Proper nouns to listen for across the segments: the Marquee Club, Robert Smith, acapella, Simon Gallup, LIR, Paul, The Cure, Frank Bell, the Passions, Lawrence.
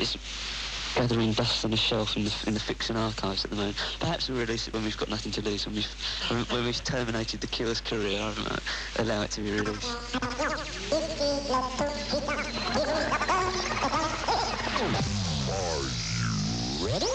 it's gathering dust on a shelf in the fiction archives at the moment. Perhaps we'll release it when we've got nothing to lose, when we've terminated the Cure's career. I might allow it to be released. Are you ready?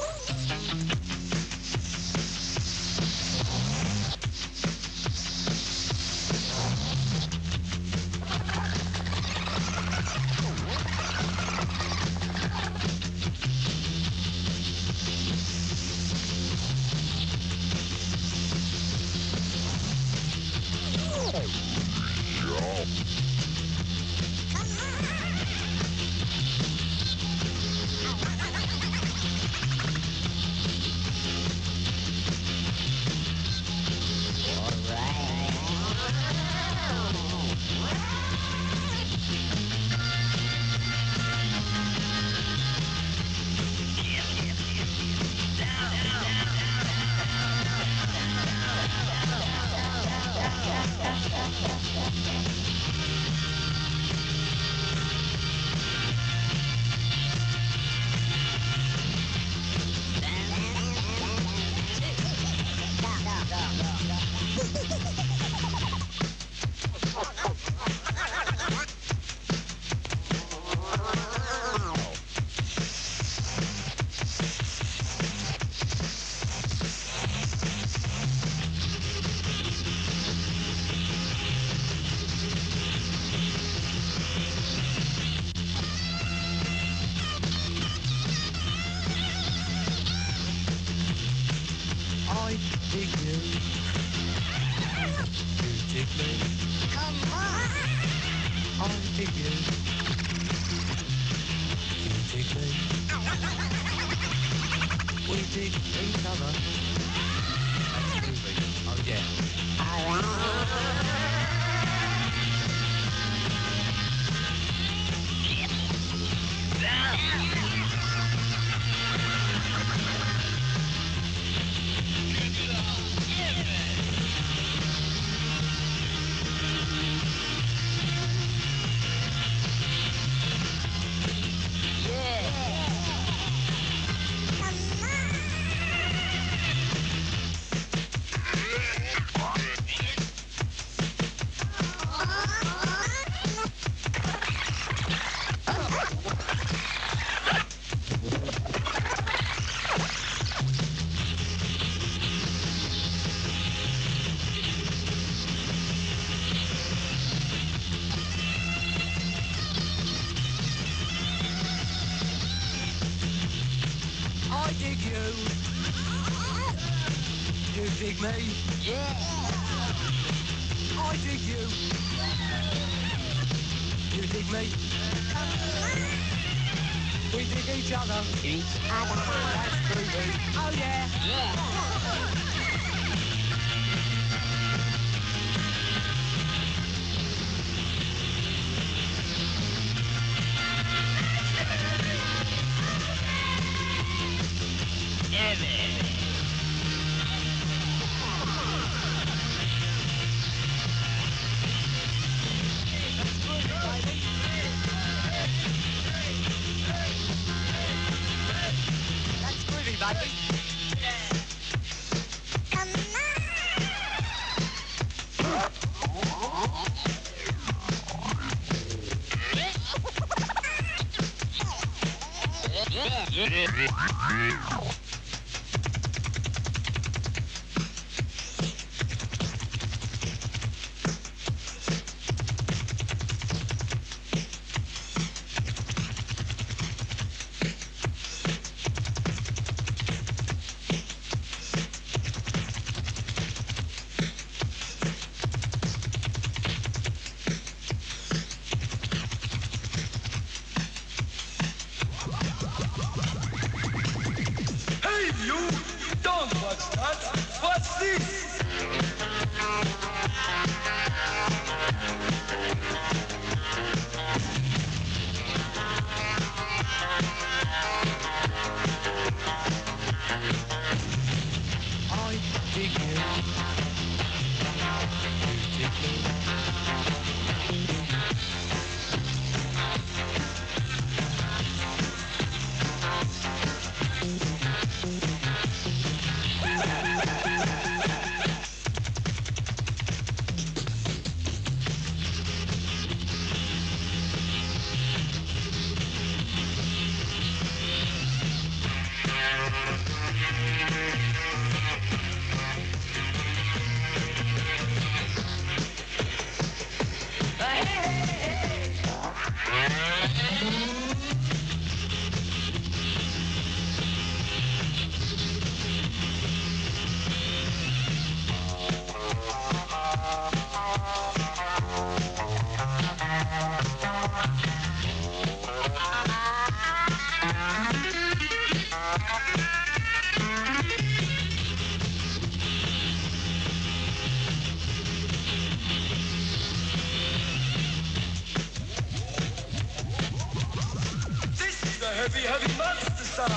heavy, heavy monster sound.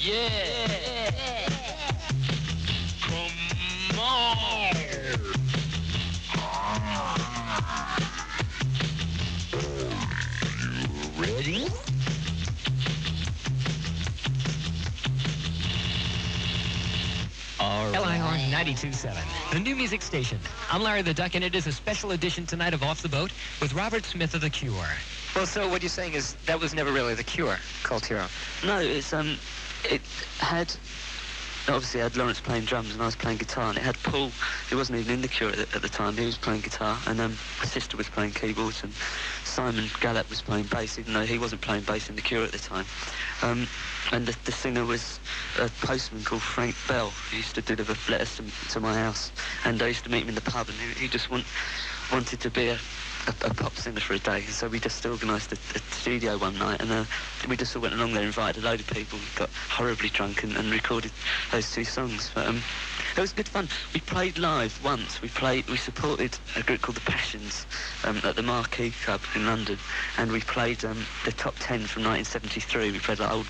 Yeah. Come on. You ready? LIR 92.7, the new music station. I'm Larry the Duck, and it is a special edition tonight of Off the Boat with Robert Smith of The Cure. Well, so what you're saying is that was never really The Cure, Cult Hero. No, it's, it had, obviously had Lawrence playing drums and I was playing guitar, and it had Paul, who wasn't even in The Cure at the time, he was playing guitar, and my sister was playing keyboards, and Simon Gallup was playing bass, even though he wasn't playing bass in The Cure at the time. And the singer was a postman called Frank Bell, who used to deliver letters to my house, and I used to meet him in the pub, and he just wanted to be a pop singer for a day, and so we just organised a studio one night, and we just all went along there, invited a load of people, got horribly drunk and recorded those two songs. But it was good fun. We played live once. We supported a group called the Passions at the Marquee Club in London, and we played the top 10 from 1973. We played like old.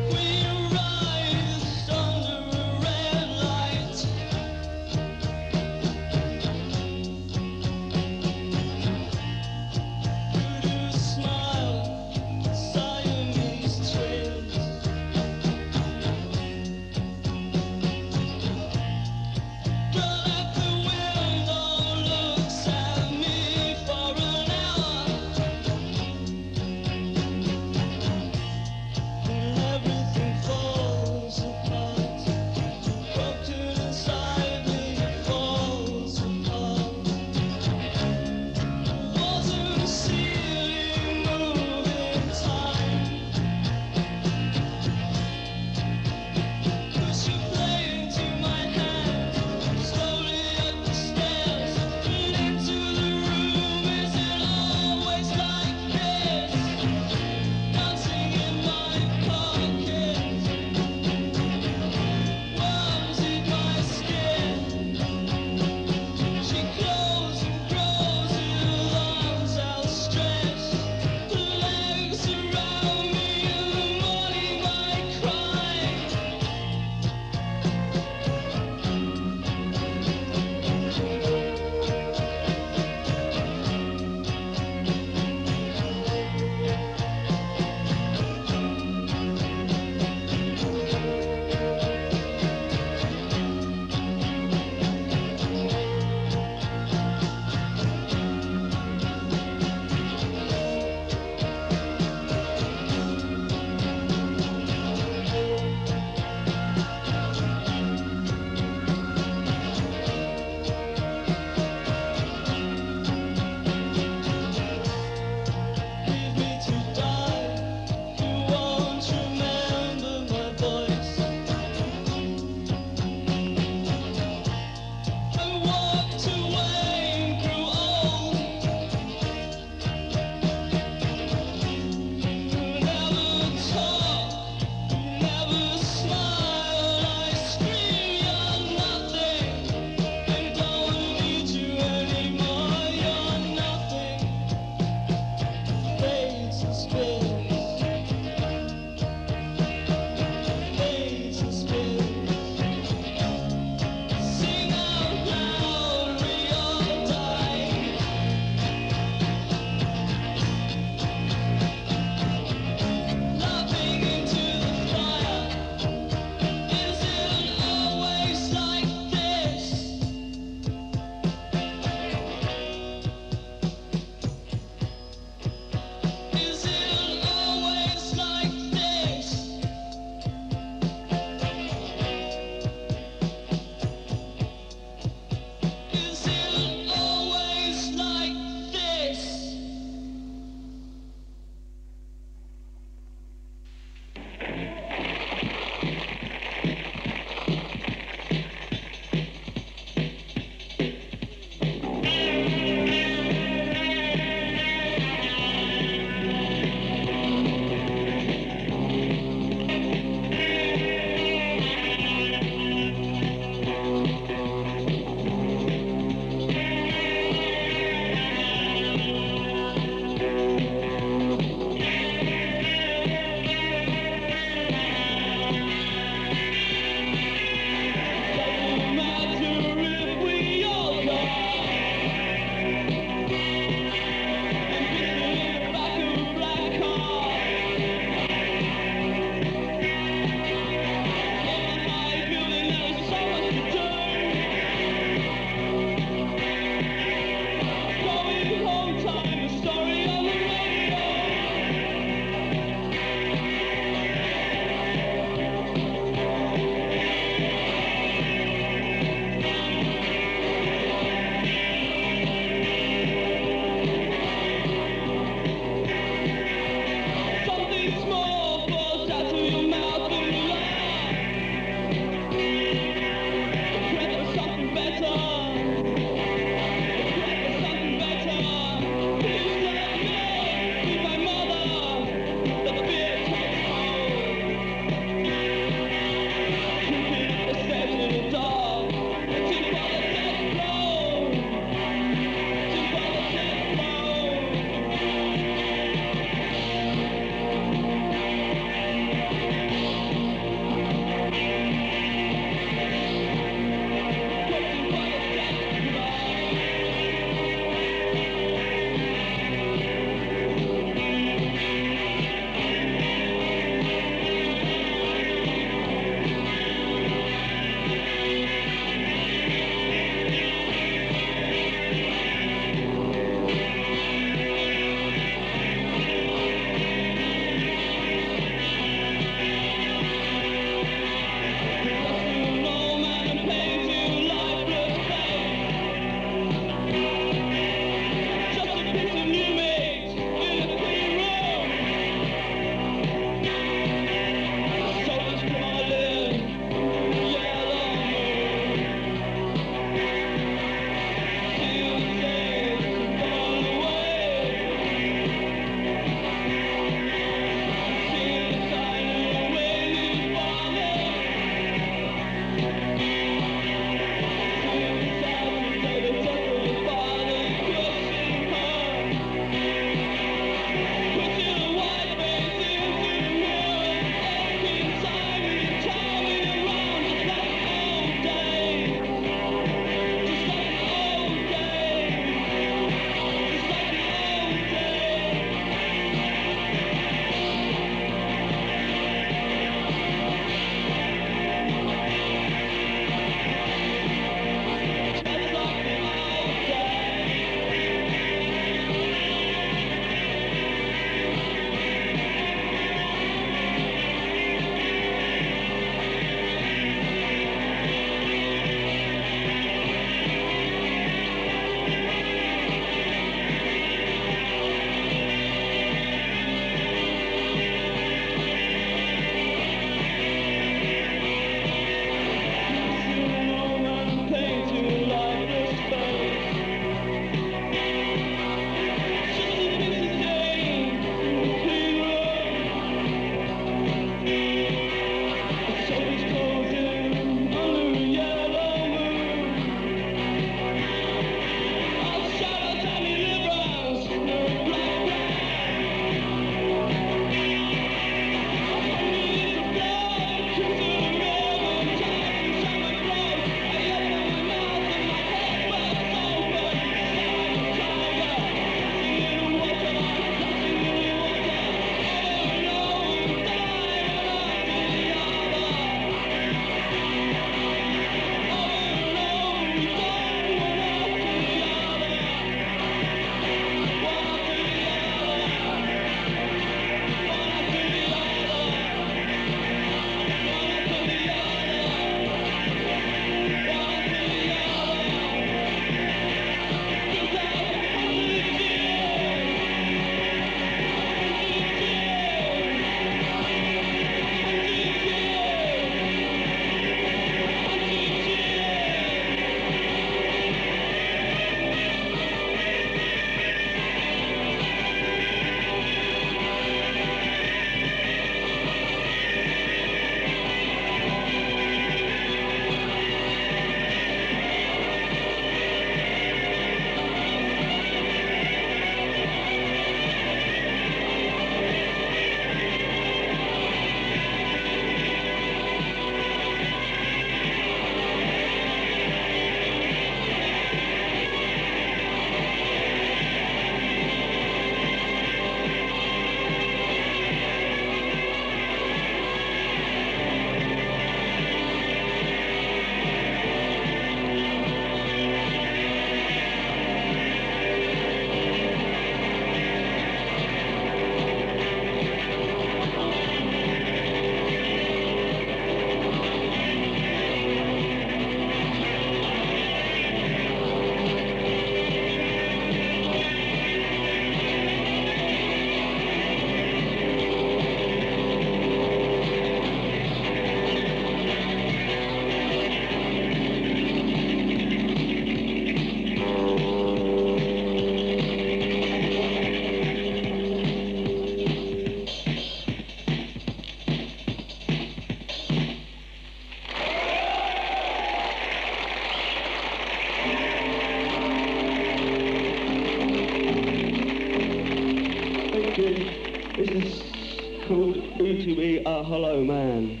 This is called "Who to Be a Hollow Man."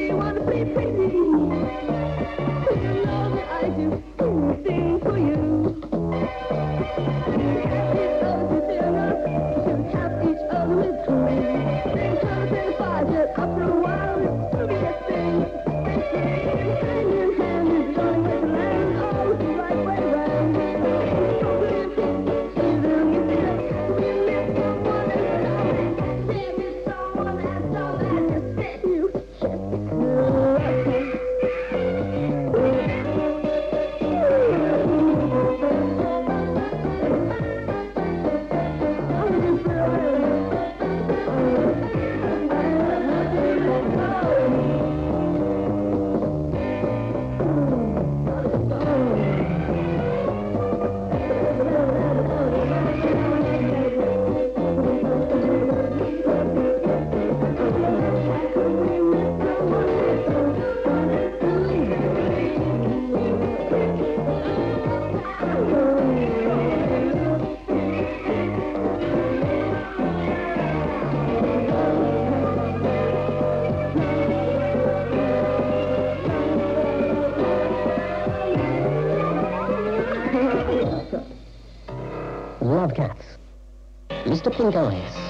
really want to be pretty. You know that I do anything for you. You have each other together. You have each other with me. Then comes and finds that after a while it's really a thing. Hand in hand is going to land. Oh, it's the right way round. So believe it, so really feel it. We live for one another. There is someone and all that just you. Love cats. Mr. Pink Eyes.